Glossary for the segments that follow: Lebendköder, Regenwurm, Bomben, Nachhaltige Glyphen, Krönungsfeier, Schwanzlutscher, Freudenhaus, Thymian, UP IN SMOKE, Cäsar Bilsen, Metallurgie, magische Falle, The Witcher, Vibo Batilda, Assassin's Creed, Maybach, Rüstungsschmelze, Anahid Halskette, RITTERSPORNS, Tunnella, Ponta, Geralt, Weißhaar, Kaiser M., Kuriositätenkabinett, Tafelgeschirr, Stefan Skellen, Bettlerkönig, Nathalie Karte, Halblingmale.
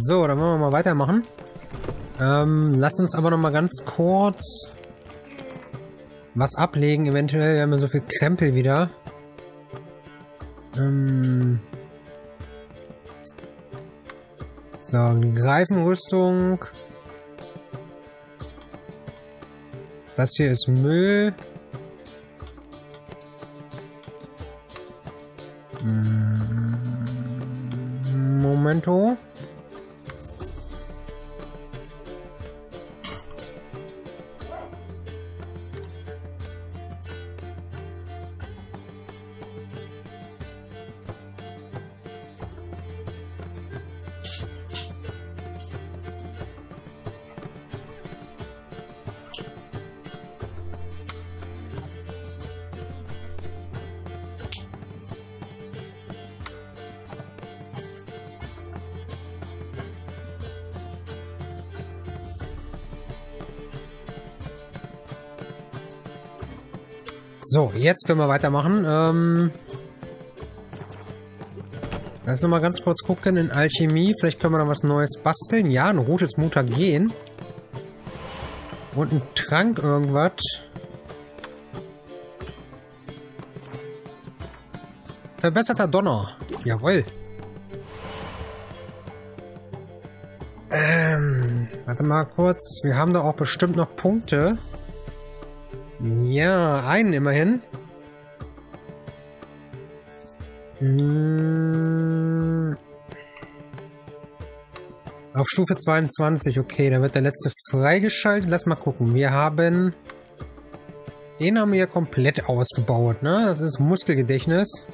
So, dann wollen wir mal weitermachen. Lass uns aber noch mal ganz kurz was ablegen. Eventuell, wir haben ja so viel Krempel wieder. So, Greifenrüstung. Das hier ist Müll. Momento. So, jetzt können wir weitermachen. Lass uns mal ganz kurz gucken in Alchemie. Vielleicht können wir noch was Neues basteln. Ja, ein rotes Mutagen. Und ein Trank irgendwas. Verbesserter Donner. Jawohl. Warte mal kurz. Wir haben da auch bestimmt noch Punkte. Ja, einen immerhin. Auf Stufe 22. Okay, da wird der letzte freigeschaltet. Lass mal gucken. Wir haben... Den haben wir ja komplett ausgebaut, ne? Das ist Muskelgedächtnis.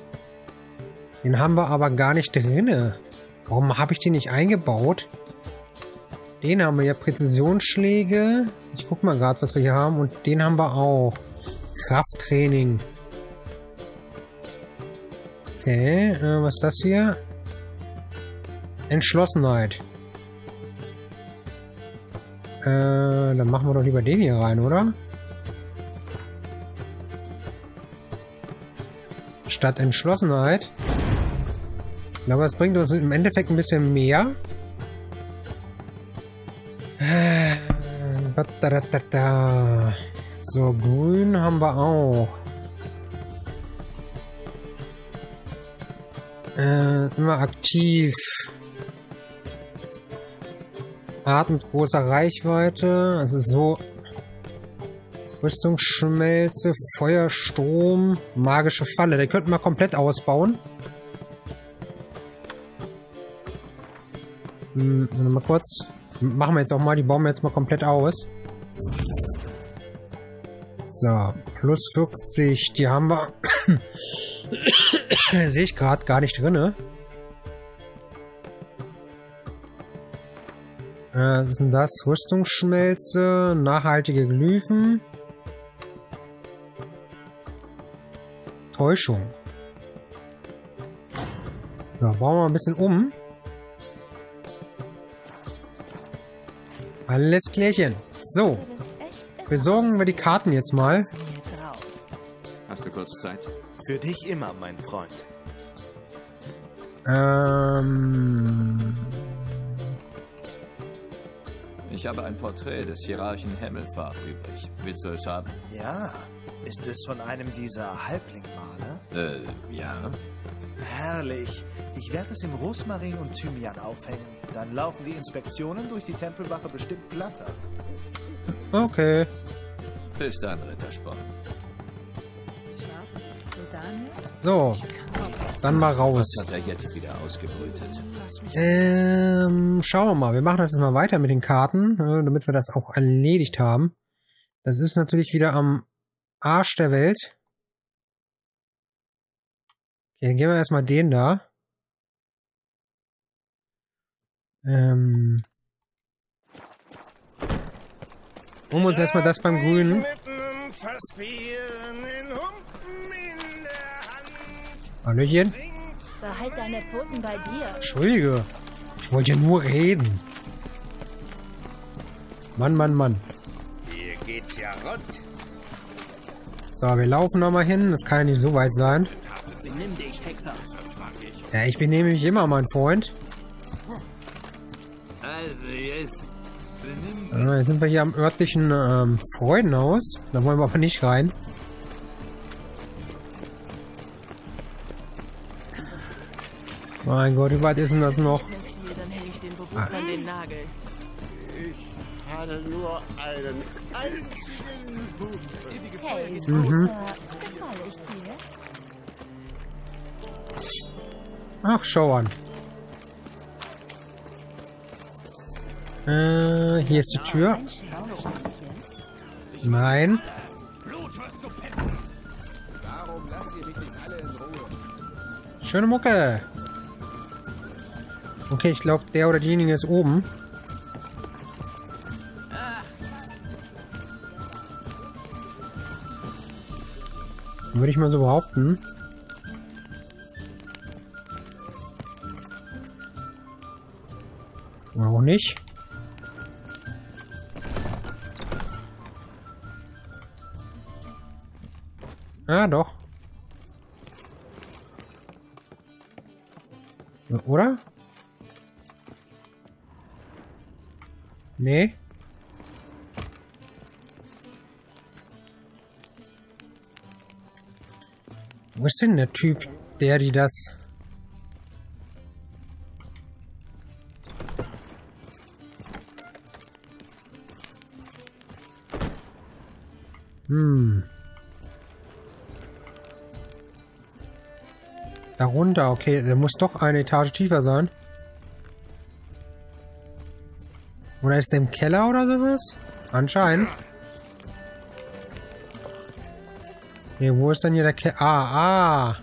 Den haben wir aber gar nicht drinne. Warum habe ich den nicht eingebaut? Den haben wir ja Präzisionsschläge. Ich guck mal gerade, was wir hier haben. Und den haben wir auch. Krafttraining. Okay, was ist das hier? Entschlossenheit. Dann machen wir doch lieber den hier rein, oder? Statt Entschlossenheit. Ich glaube, das bringt uns im Endeffekt ein bisschen mehr. So, grün haben wir auch. Immer aktiv. Art mit großer Reichweite. Also so. Rüstungsschmelze, Feuerstrom, magische Falle. Den könnten wir komplett ausbauen. Mal kurz. Machen wir jetzt auch mal. Die bauen wir jetzt mal komplett aus. So, plus 40, die haben wir. Sehe ich gerade gar nicht drinne. Was ist denn das? Rüstungsschmelze, nachhaltige Glyphen. Täuschung. So, bauen wir ein bisschen um. Alles klärchen. So. Besorgen wir die Karten jetzt mal. Hast du kurz Zeit? Für dich immer, mein Freund. Ich habe ein Porträt des Hierarchen Hemmelfahrt übrig. Willst du es haben? Ja. Ist es von einem dieser Halblingmale? Ja. Herrlich. Ich werde es im Rosmarin und Thymian aufhängen. Dann laufen die Inspektionen durch die Tempelwache bestimmt glatter. Okay. Bis dann, Rittersporn. So, dann mal raus. Das hat er jetzt wieder ausgebrütet. Schauen wir mal. Wir machen das jetzt mal weiter mit den Karten, damit wir das auch erledigt haben. Das ist natürlich wieder am Arsch der Welt. Okay, dann gehen wir erstmal den da. Um uns erstmal das beim Grünen. Hallöchen. Behalt deine Pfoten bei dir. Entschuldige. Ich wollte ja nur reden. Mann, Mann, Mann. Hier geht's ja rund. So, wir laufen nochmal hin. Das kann ja nicht so weit sein. Benimm dich, Hexer. Ja, ich benehme mich immer, mein Freund. Also jetzt. Jetzt sind wir hier am örtlichen Freudenhaus. Da wollen wir aber nicht rein. Mein Gott, wie weit ist denn das noch? Dann hätte ich den Beruf an den Nagel. Ich hatte nur einen einzigen Beruf. Mhm. Ach, schau an. Hier ist die Tür. Nein. Schöne Mucke. Okay, ich glaube, der oder diejenige ist oben. Würde ich mal so behaupten. Auch nicht. Ah, doch. Oder? Nee. Wo ist denn der Typ, der die das... Darunter, okay, der muss doch eine Etage tiefer sein. Oder ist der im Keller oder sowas? Anscheinend. Okay, wo ist denn hier der Keller? Ah, ah!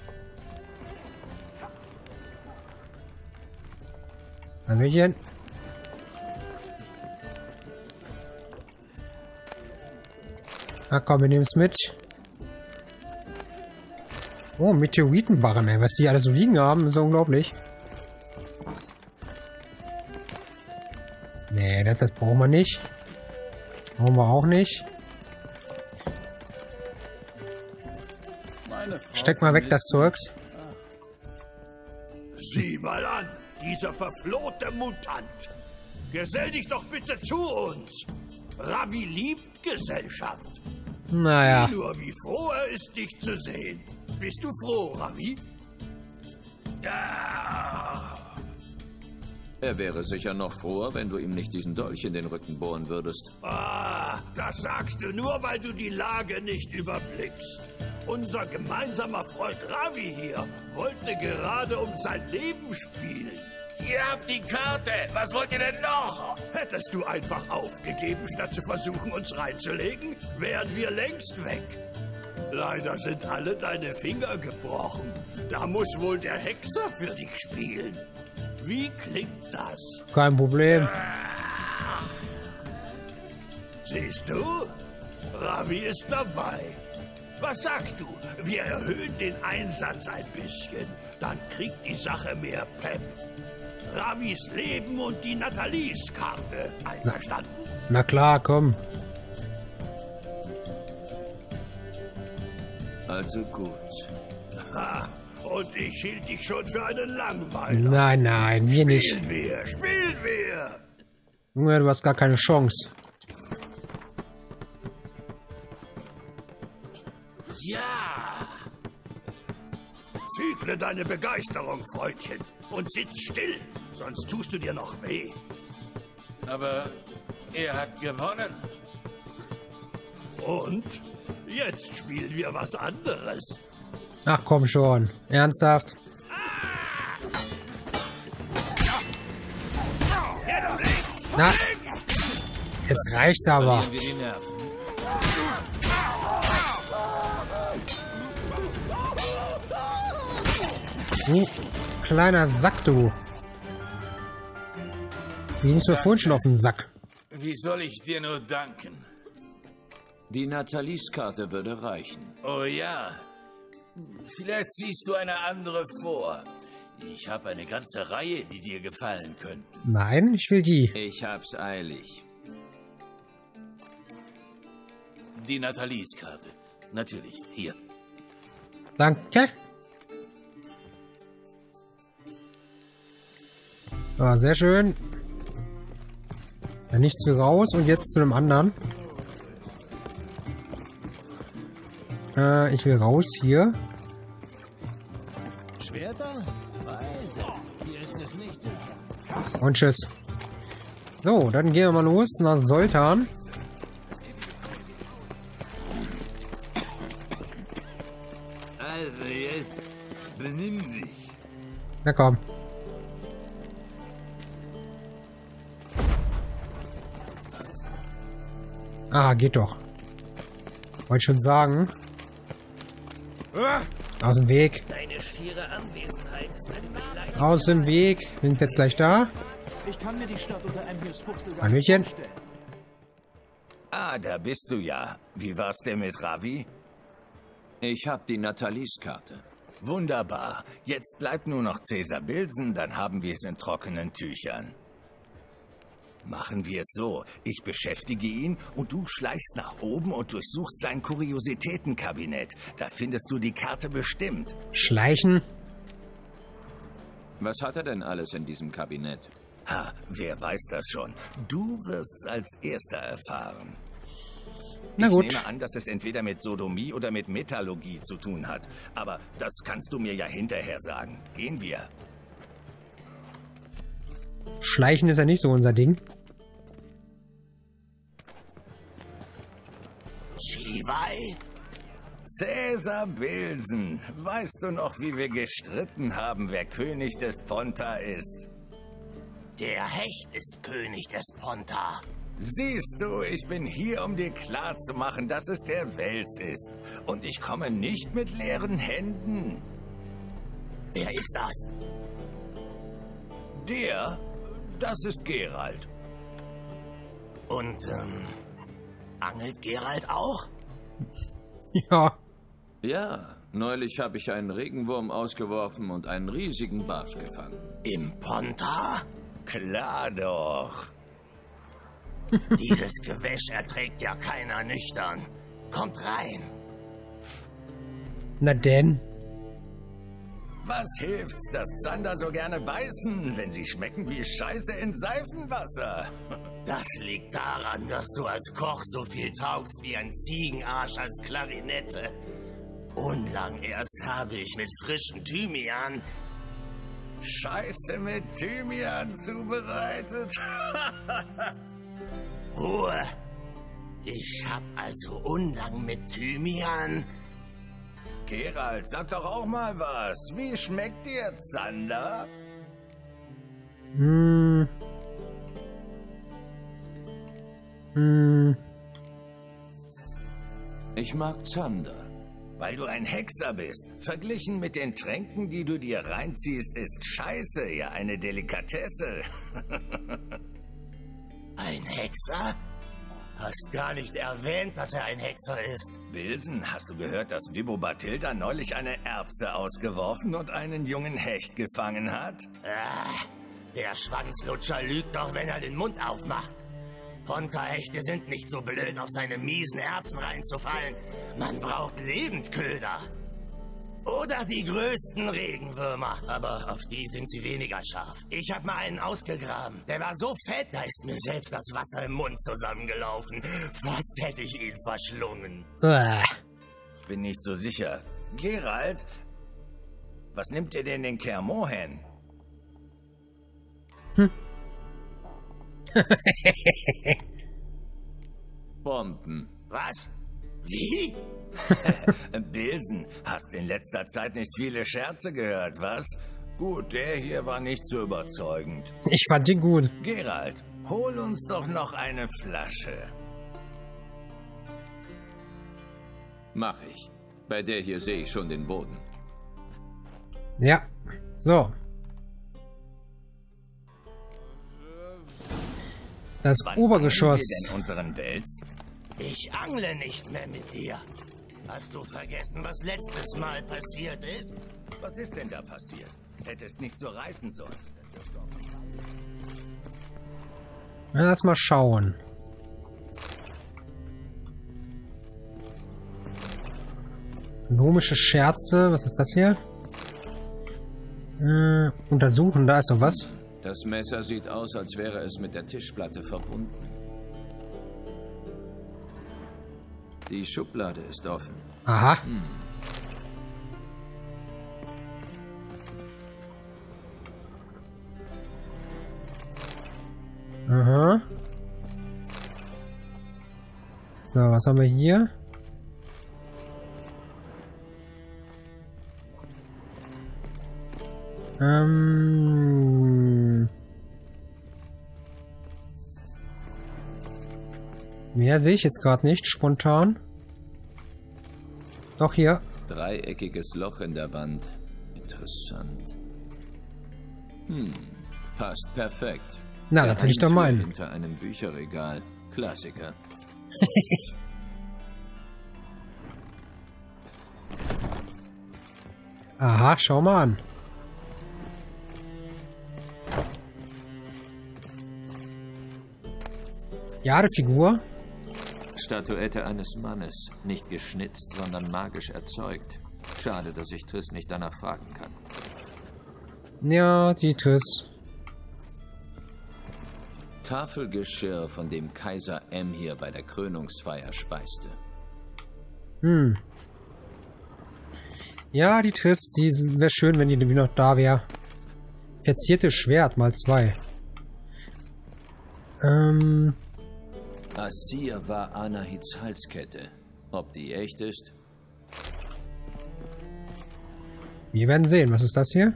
Hallöchen. Na komm, wir nehmen es mit. Oh, Meteoritenbarren, ey. Was die alles so liegen haben, ist unglaublich. Nee, das brauchen wir nicht. Brauchen wir auch nicht. Steck mal weg das Zeugs. Sieh mal an, dieser verflohte Mutant. Gesell dich doch bitte zu uns. Ravi liebt Gesellschaft. Naja. Sieh nur, wie froh er ist, dich zu sehen. Bist du froh, Ravi? Ja. Er wäre sicher noch froher, wenn du ihm nicht diesen Dolch in den Rücken bohren würdest. Ah, das sagst du nur, weil du die Lage nicht überblickst. Unser gemeinsamer Freund Ravi hier wollte gerade um sein Leben spielen. Ihr habt die Karte. Was wollt ihr denn noch? Hättest du einfach aufgegeben, statt zu versuchen, uns reinzulegen, wären wir längst weg. Leider sind alle deine Finger gebrochen. Da muss wohl der Hexer für dich spielen. Wie klingt das? Kein Problem. Siehst du? Ravi ist dabei. Was sagst du? Wir erhöhen den Einsatz ein bisschen. Dann kriegt die Sache mehr Pep. Ravis Leben und die Nathalies Karte. Einverstanden? Na klar, komm. Also gut. Ha, und ich hielt dich schon für einen Langweiler. Nein, nein, mir nicht. Spielen wir! Junge, du hast gar keine Chance. Ja! Zügle deine Begeisterung, Freundchen. Und sitz still, sonst tust du dir noch weh. Aber er hat gewonnen. Und? Jetzt spielen wir was anderes. Ach komm schon. Ernsthaft? Na, jetzt reicht's aber. Du kleiner Sack, du. Wie ging's mir vorhin schon auf den Sack? Wie soll ich dir nur danken? Die Nathalies Karte würde reichen. Oh ja. Vielleicht siehst du eine andere vor. Ich habe eine ganze Reihe, die dir gefallen könnten. Nein, ich will die. Ich hab's eilig. Die Nathalies Karte. Natürlich, hier. Danke. Ah, sehr schön. Nichts für raus und jetzt zu einem anderen. Ich will raus hier. Und tschüss. So, dann gehen wir mal los nach Sultan. Also jetzt benimm dich. Na komm. Ah, geht doch. Wollte schon sagen. Aus dem Weg. Deine schiere Anwesenheit ist ein aus dem Weg. Bin jetzt gleich da. Ich kann mir die Stadt unter einem Hallöchen. Ah, da bist du ja. Wie war's denn mit Ravi? Ich habe die Nathalies Karte. Wunderbar. Jetzt bleibt nur noch Cäsar Bilsen, dann haben wir es in trockenen Tüchern. Machen wir es so. Ich beschäftige ihn und du schleichst nach oben und durchsuchst sein Kuriositätenkabinett. Da findest du die Karte bestimmt. Schleichen? Was hat er denn alles in diesem Kabinett? Ha, wer weiß das schon. Du wirst es als Erster erfahren. Na gut. Ich nehme an, dass es entweder mit Sodomie oder mit Metallurgie zu tun hat. Aber das kannst du mir ja hinterher sagen. Gehen wir. Schleichen ist ja nicht so unser Ding. Chivai? Cäsar Bilsen, weißt du noch, wie wir gestritten haben, wer König des Ponta ist? Der Hecht ist König des Ponta. Siehst du, ich bin hier, um dir klarzumachen, dass es der Wels ist. Und ich komme nicht mit leeren Händen. Wer ist das? Der? Das ist Geralt. Und, angelt Geralt auch? Ja. Ja, neulich habe ich einen Regenwurm ausgeworfen und einen riesigen Barsch gefangen. Im Ponta? Klar doch. Dieses Gewäsch erträgt ja keiner nüchtern. Kommt rein. Na denn? Was hilft's, dass Zander so gerne beißen, wenn sie schmecken wie Scheiße in Seifenwasser? Das liegt daran, dass du als Koch so viel taugst wie ein Ziegenarsch als Klarinette. Unlang erst habe ich mit frischem Thymian... Scheiße mit Thymian zubereitet. Ruhe! Ich hab also unlang mit Thymian... Geralt, sag doch auch mal was. Wie schmeckt dir Zander? Hm. Hm. Ich mag Zander. Weil du ein Hexer bist. Verglichen mit den Tränken, die du dir reinziehst, ist Scheiße ja eine Delikatesse. Ein Hexer? Hast gar nicht erwähnt, dass er ein Hexer ist. Bilsen, hast du gehört, dass Vibo Batilda neulich eine Erbse ausgeworfen und einen jungen Hecht gefangen hat? Ah, der Schwanzlutscher lügt doch, wenn er den Mund aufmacht. Ponta-Hechte sind nicht so blöd, auf seine miesen Erbsen reinzufallen. Man braucht Lebendköder. Oder die größten Regenwürmer. Aber auf die sind sie weniger scharf. Ich habe mal einen ausgegraben. Der war so fett, da ist mir selbst das Wasser im Mund zusammengelaufen. Fast hätte ich ihn verschlungen. Ich bin nicht so sicher. Geralt, was nimmt ihr denn den Kermohen? Hm. Bomben. Was? Wie? Bilsen, hast in letzter Zeit nicht viele Scherze gehört, was? Gut, der hier war nicht so überzeugend. Ich fand ihn gut. Geralt, hol uns doch noch eine Flasche. Mach ich. Bei der hier sehe ich schon den Boden. Ja, so. Das wann Obergeschoss. Denn unseren Wels? Ich angle nicht mehr mit dir. Hast du vergessen, was letztes Mal passiert ist? Was ist denn da passiert? Hättest nicht so reißen sollen. Na, lass mal schauen. Ökonomische Scherze. Was ist das hier? Untersuchen. Da ist doch was. Das Messer sieht aus, als wäre es mit der Tischplatte verbunden. Die Schublade ist offen. Aha. Hm. Aha. So, was haben wir hier? Mehr sehe ich jetzt gerade nicht, spontan. Doch hier. Dreieckiges Loch in der Wand. Interessant. Hm, passt perfekt. Na, das will ich doch meinen. Hinter einem Bücherregal. Klassiker. Aha, schau mal an. Ja, die Figur. Statuette eines Mannes. Nicht geschnitzt, sondern magisch erzeugt. Schade, dass ich Triss nicht danach fragen kann. Ja, die Triss. Tafelgeschirr, von dem Kaiser M. hier bei der Krönungsfeier speiste. Hm. Ja, die Triss, die wäre schön, wenn die noch da wäre. Verziertes Schwert, ×2. Asir war Anahids Halskette. Ob die echt ist? Wir werden sehen. Was ist das hier?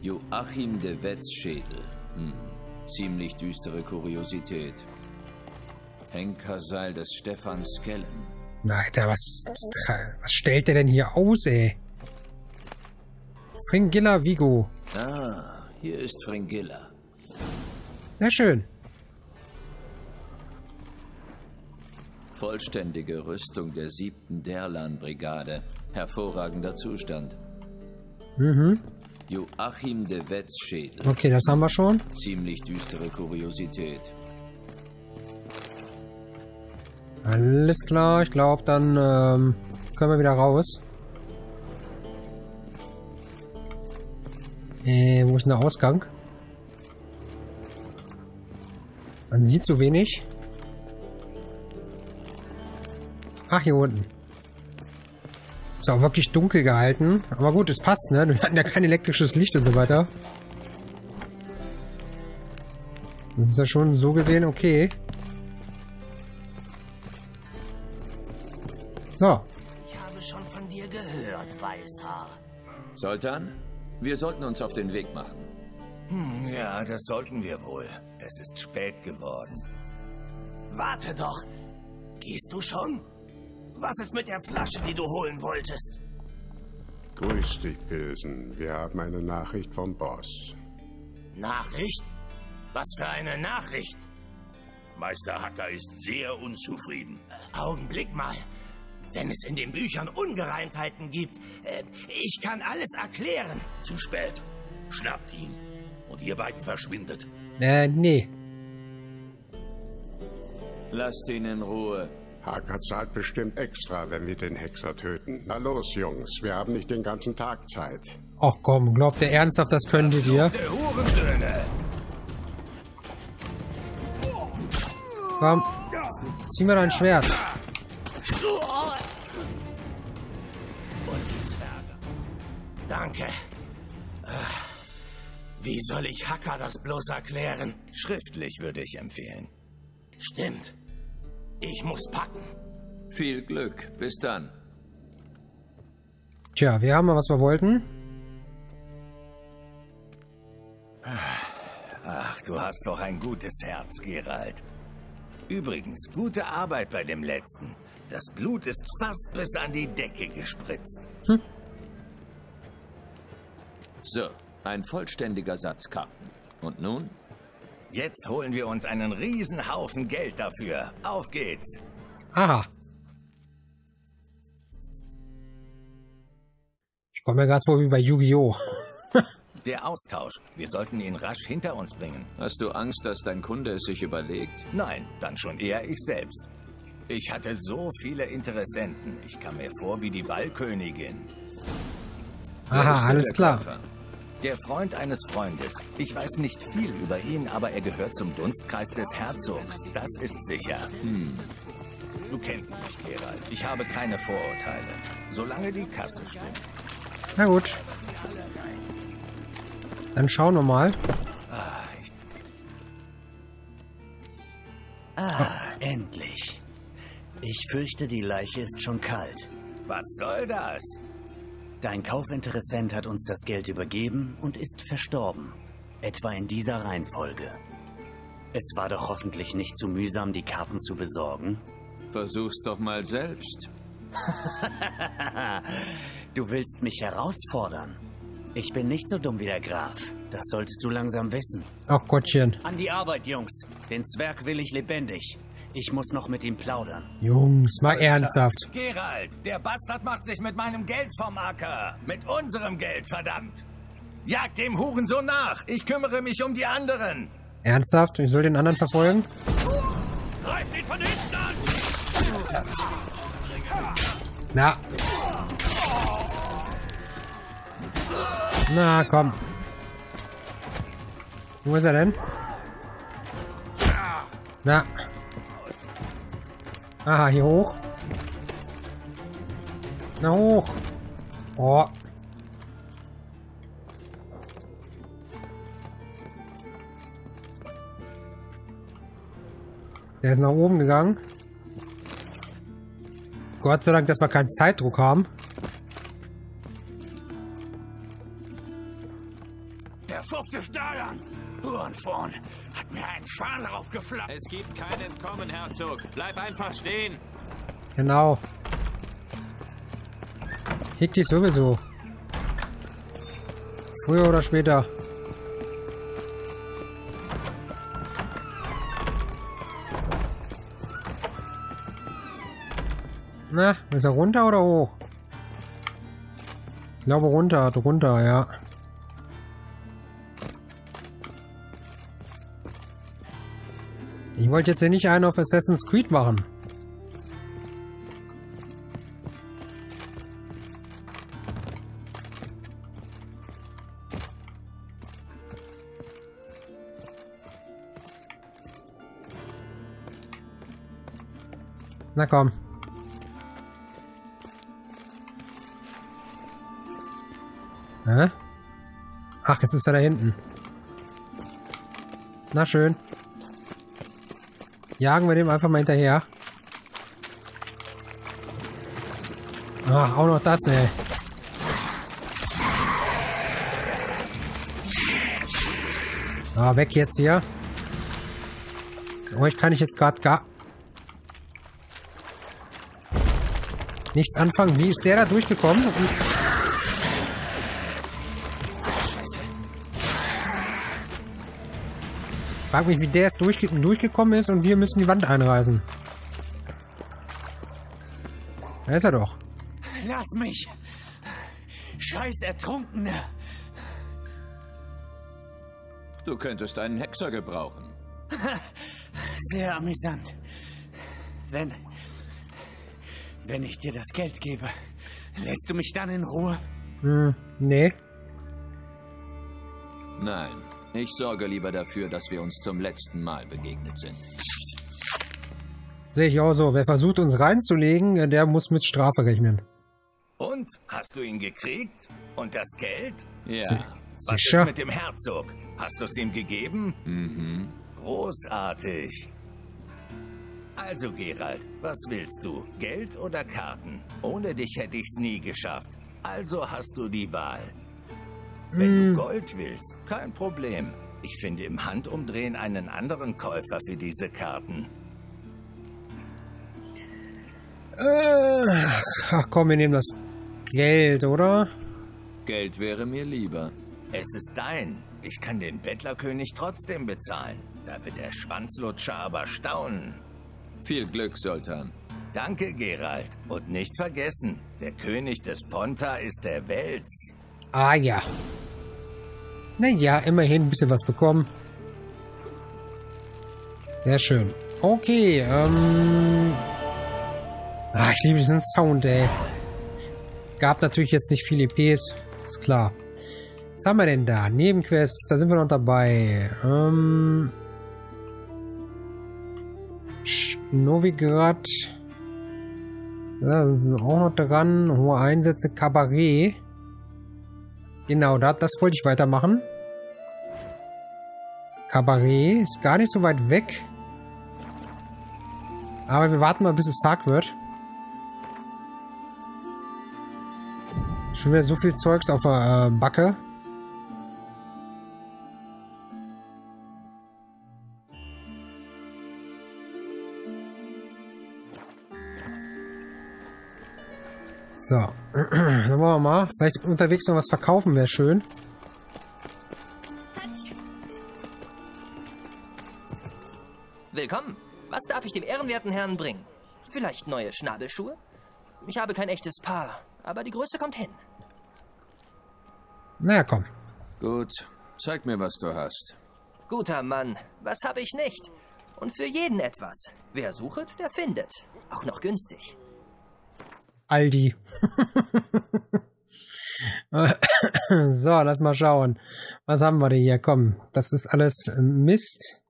Joachim de Wetzschädel. Hm. Ziemlich düstere Kuriosität. Henkerseil des Stefan Skellen. Alter, was stellt der denn hier aus, ey? Fringilla Vigo. Ah, hier ist Fringilla. Sehr schön. Vollständige Rüstung der 7. Derlan-Brigade. Hervorragender Zustand. Mhm. Joachim de Wetzschädel. Okay, das haben wir schon. Ziemlich düstere Kuriosität. Alles klar, ich glaube, dann können wir wieder raus. Wo ist denn der Ausgang? Man sieht so wenig. Ach, hier unten. Ist auch wirklich dunkel gehalten. Aber gut, es passt, ne? Wir hatten ja kein elektrisches Licht und so weiter. Das ist ja schon so gesehen okay. So. Ich habe schon von dir gehört, Weißhaar. Sultan, wir sollten uns auf den Weg machen. Hm, ja, das sollten wir wohl. Es ist spät geworden. Warte doch. Gehst du schon? Was ist mit der Flasche, die du holen wolltest? Grüß dich, Bilsen. Wir haben eine Nachricht vom Boss. Nachricht? Was für eine Nachricht? Meister Haka ist sehr unzufrieden. Augenblick mal. Wenn es in den Büchern Ungereimtheiten gibt, ich kann alles erklären. Zu spät. Schnappt ihn. Und ihr beiden verschwindet. Nee. Lasst ihn in Ruhe. Haka zahlt bestimmt extra, wenn wir den Hexer töten. Na los, Jungs, wir haben nicht den ganzen Tag Zeit. Ach komm, glaubt ihr ernsthaft, das könntet ihr? Komm, zieh mir dein Schwert. Danke. Wie soll ich Haka das bloß erklären? Schriftlich würde ich empfehlen. Stimmt. Ich muss packen. Viel Glück. Bis dann. Tja, wir haben mal, was wir wollten. Ach, du hast doch ein gutes Herz, Geralt. Übrigens, gute Arbeit bei dem letzten. Das Blut ist fast bis an die Decke gespritzt. Hm. So, ein vollständiger Satz Karten. Und nun? Jetzt holen wir uns einen Riesenhaufen Geld dafür. Auf geht's. Aha. Ich komme mir gerade vor wie bei Yu-Gi-Oh! Der Austausch. Wir sollten ihn rasch hinter uns bringen. Hast du Angst, dass dein Kunde es sich überlegt? Nein, dann schon eher ich selbst. Ich hatte so viele Interessenten. Ich kam mir vor wie die Ballkönigin. Aha, alles klar. Der Freund eines Freundes. Ich weiß nicht viel über ihn, aber er gehört zum Dunstkreis des Herzogs. Das ist sicher. Hm. Du kennst mich, Geralt. Ich habe keine Vorurteile. Solange die Kasse stimmt. Na gut. Dann schauen wir mal. Endlich. Ich fürchte, die Leiche ist schon kalt. Was soll das? Dein Kaufinteressent hat uns das Geld übergeben und ist verstorben. Etwa in dieser Reihenfolge. Es war doch hoffentlich nicht zu mühsam, die Karten zu besorgen. Versuch's doch mal selbst. Du willst mich herausfordern? Ich bin nicht so dumm wie der Graf. Das solltest du langsam wissen. Ach Gottchen. An die Arbeit, Jungs. Den Zwerg will ich lebendig. Ich muss noch mit ihm plaudern. Jungs, mal ernsthaft. Geralt, der Bastard macht sich mit meinem Geld vom Acker. Mit unserem Geld, verdammt. Jagt dem Hurensohn nach. Ich kümmere mich um die anderen. Ernsthaft? Ich soll den anderen verfolgen? Greift ihn von hinten an! Na. Na, komm. Wo ist er denn? Na. Aha, hier hoch. Na, hoch. Oh. Der ist nach oben gegangen. Gott sei Dank, dass wir keinen Zeitdruck haben. Vorn hat mir einen Schwan raufgeflattert. Es gibt kein Entkommen, Herzog. Bleib einfach stehen. Genau. Hick dich sowieso. Früher oder später. Na, ist er runter oder hoch? Ich glaube runter, ja. Ich wollte jetzt hier nicht einen auf Assassin's Creed machen. Na komm. Hä? Ach, jetzt ist er da hinten. Na schön. Jagen wir dem einfach mal hinterher. Ach, auch noch das, ey. Ah, weg jetzt hier. Euch kann ich jetzt gerade gar nichts anfangen. Wie ist der da durchgekommen? Frag mich, wie der es durchgekommen ist und wir müssen die Wand einreißen. Da ist er doch. Lass mich. Scheiß Ertrunkene. Du könntest einen Hexer gebrauchen. Sehr amüsant. Wenn ich dir das Geld gebe, lässt du mich dann in Ruhe? Nee. Nein. Ich sorge lieber dafür, dass wir uns zum letzten Mal begegnet sind. Sehe ich auch so. Wer versucht, uns reinzulegen, der muss mit Strafe rechnen. Und? Hast du ihn gekriegt? Und das Geld? Ja. Was ist mit dem Herzog? Hast du es ihm gegeben? Mhm. Großartig. Also, Geralt, was willst du? Geld oder Karten? Ohne dich hätte ich's nie geschafft. Also hast du die Wahl. Wenn du Gold willst, kein Problem. Ich finde im Handumdrehen einen anderen Käufer für diese Karten. Ach komm, wir nehmen das Geld, oder? Geld wäre mir lieber. Es ist dein. Ich kann den Bettlerkönig trotzdem bezahlen. Da wird der Schwanzlutscher aber staunen. Viel Glück, Sultan. Danke, Geralt. Und nicht vergessen, der König des Ponta ist der Wels. Ah ja. Naja, immerhin ein bisschen was bekommen. Sehr schön. Okay, ich liebe diesen Sound, ey. Gab natürlich jetzt nicht viele EPs. Ist klar. Was haben wir denn da? Nebenquests, da sind wir noch dabei. Novigrad. Da sind wir auch noch dran. Hohe Einsätze, Kabarett. Genau, das wollte ich weitermachen. Kabarett ist gar nicht so weit weg. Aber wir warten mal, bis es Tag wird. Schon wieder so viel Zeugs auf der Backe. So, dann wollen wir mal. Vielleicht unterwegs noch was verkaufen, wäre schön. Willkommen. Was darf ich dem ehrenwerten Herrn bringen? Vielleicht neue Schnabelschuhe? Ich habe kein echtes Paar, aber die Größe kommt hin. Na ja, komm. Gut, zeig mir, was du hast. Guter Mann, was habe ich nicht? Und für jeden etwas. Wer sucht, der findet. Auch noch günstig. Aldi. So, lass mal schauen. Was haben wir denn hier? Komm, das ist alles Mist.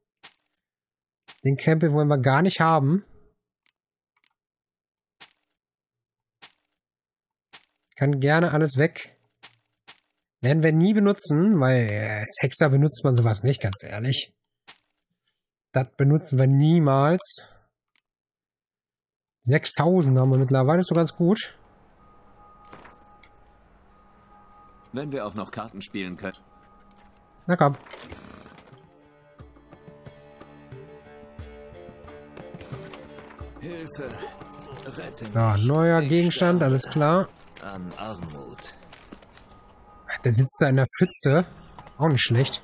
Den Krempel wollen wir gar nicht haben. Kann gerne alles weg. Werden wir nie benutzen, weil als Hexer benutzt man sowas nicht, ganz ehrlich. Das benutzen wir niemals. 6000 haben wir mittlerweile, ist so ganz gut. Wenn wir auch noch Karten spielen können. Na komm. Hilfe. Rette mich. Ja, neuer Gegenstand, alles klar. An Armut. Der sitzt da in der Pfütze. Auch nicht schlecht.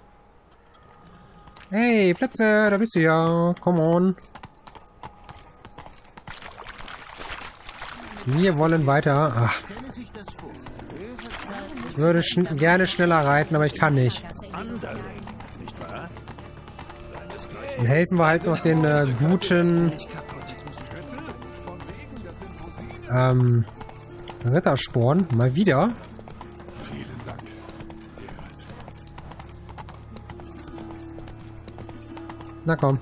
Hey, Plätze, da bist du ja. Come on. Wir wollen weiter. Ach. Ich würde gerne schneller reiten, aber ich kann nicht. Dann helfen wir halt noch den guten Rittersporn. Mal wieder. Na komm.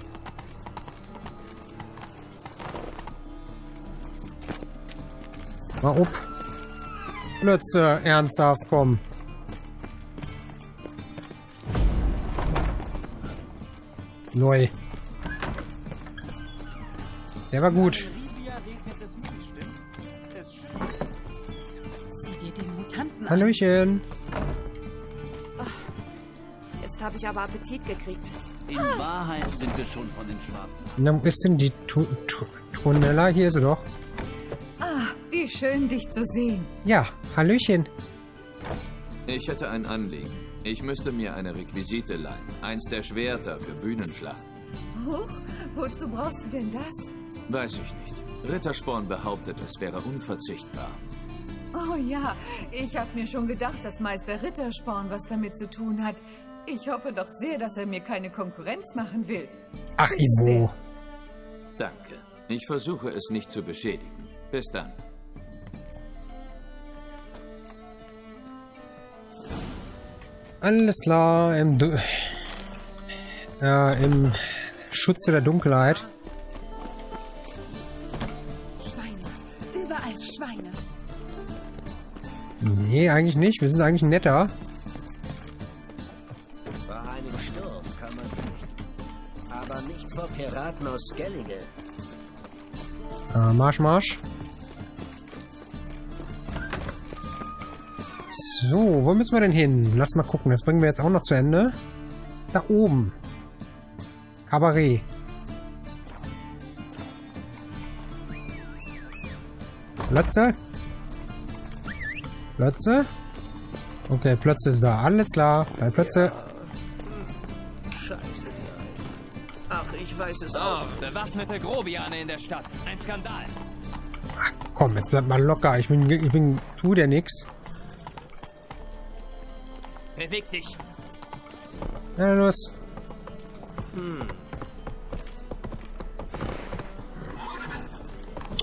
Mal up. Plötze, ernsthaft, komm. Neu. Der war gut. Hallöchen. Jetzt habe ich aber Appetit gekriegt. In Wahrheit sind wir schon von den Schwarzen. Na, wo ist denn die Tunnella? Hier ist sie doch. Ah, wie schön, dich zu sehen. Ja, hallöchen. Ich hätte ein Anliegen. Ich müsste mir eine Requisite leihen. Eins der Schwerter für Bühnenschlachten. Huch, wozu brauchst du denn das? Weiß ich nicht. Rittersporn behauptet, es wäre unverzichtbar. Oh ja, ich habe mir schon gedacht, dass Meister Rittersporn was damit zu tun hat. Ich hoffe doch sehr, dass er mir keine Konkurrenz machen will. Ach, Ivo. Danke. Ich versuche es nicht zu beschädigen. Bis dann. Alles klar. Im Schutze der Dunkelheit. Schweine. Überall Schweine. Nee, eigentlich nicht. Wir sind eigentlich netter. Piraten aus Skellige. Marsch, Marsch. So, wo müssen wir denn hin? Lass mal gucken, das bringen wir jetzt auch noch zu Ende. Da oben. Kabarett. Plötze. Plötze. Okay, Plötze ist da. Alles klar. Bei Plötze. Weiß es auch. Oh, bewaffnete Grobiane in der Stadt. Ein Skandal. Ach komm, jetzt bleib mal locker. Tu dir nix. Beweg dich. Na los.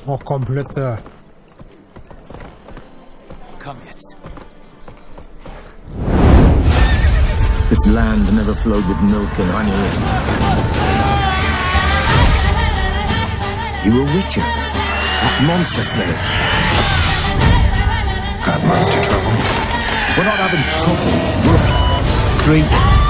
Oh komm, Blitze. Komm jetzt. This land never flowed with milk and honey. You were Witcher, not Monster Slayer. Had monster trouble. We're not having trouble. We're great.